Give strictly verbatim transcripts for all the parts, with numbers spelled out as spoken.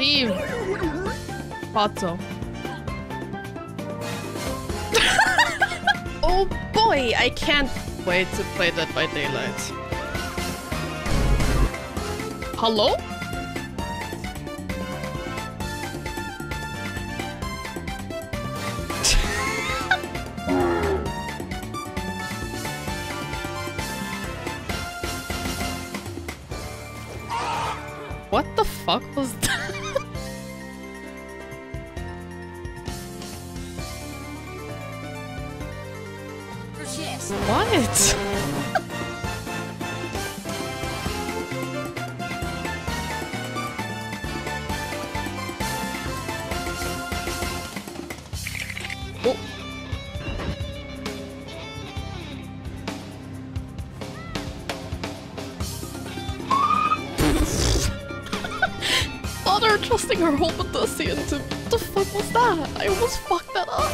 Leave. Pozzo. Oh boy, I can't wait to play Dead by Daylight. Hello? What the fuck was that? What? Oh. Oh, they're trusting her whole Batessi into... What the fuck was that? I almost fucked that up.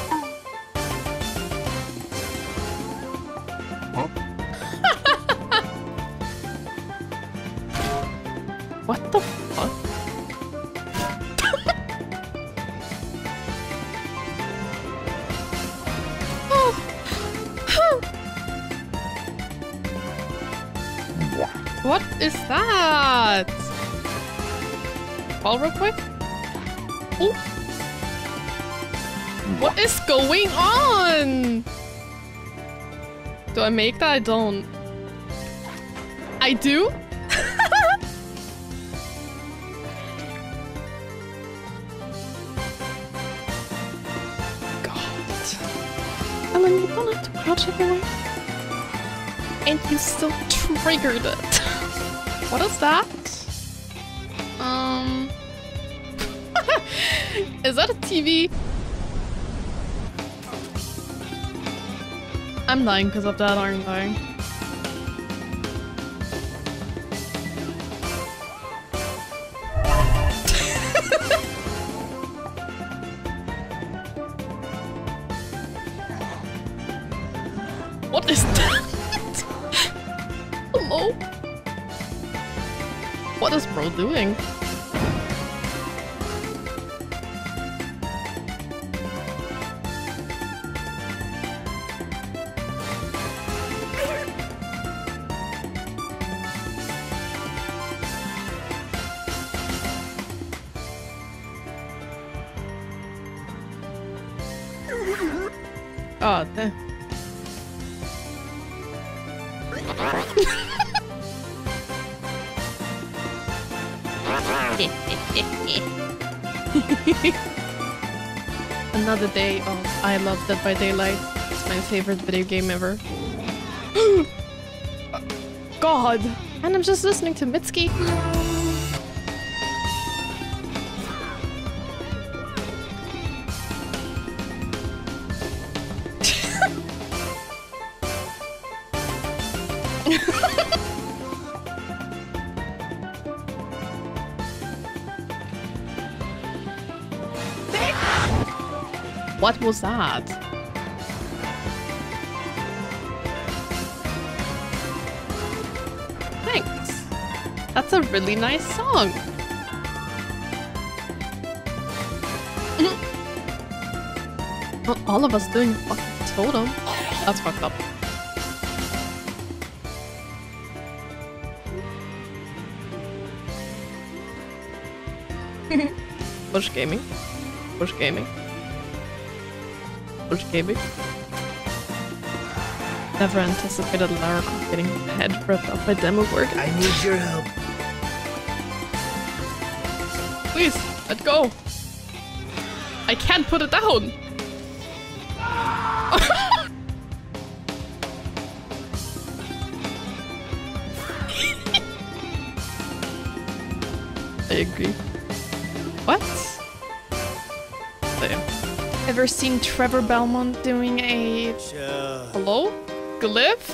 What the fuck? What is that? Fall real quick. Oh. What is going on? Do I make that? I don't. I do? And then you wanted to crouch everywhere. And you still triggered it. What is that? Um... Is that a T V? I'm dying because of that, aren't I? What is that? Hello? What is bro doing? Oh, damn. Another day. Oh, I love Dead by Daylight. It's my favorite video game ever. God! And I'm just listening to Mitsuki. What was that? Thanks. That's a really nice song. Not all of us doing fucking totem. That's fucked up. Push gaming. Push gaming. Push gaming. Never anticipated Lara getting head ripped off by demo work. I need your help. Please, let go. I can't put it down. I agree. What? Damn. Ever seen Trevor Belmont doing a... Sure. Hello? Glyph?